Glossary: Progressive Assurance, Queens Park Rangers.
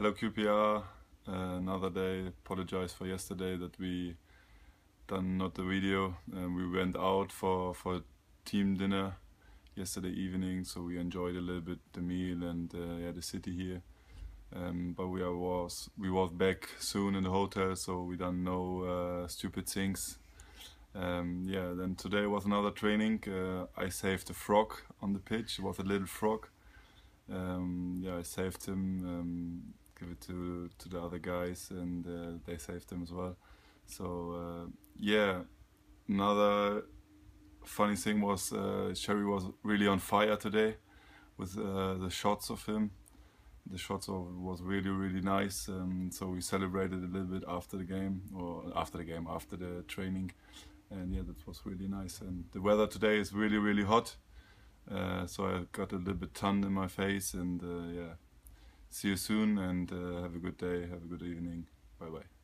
Hello QPR, another day. Apologize for yesterday that we done not the video. We went out for team dinner yesterday evening, so we enjoyed a little bit the meal and the city here. But we was back soon in the hotel, so we done no stupid things. Then today was another training. I saved a frog on the pitch. It was a little frog. I saved him. Give it to the other guys, and they saved him as well. So another funny thing was Sherry was really on fire today with the shots of him. The shots was really nice, so we celebrated a little bit after the training, and that was really nice. And the weather today is really hot. So I got a little bit tan in my face, and see you soon, and have a good day, have a good evening, bye bye.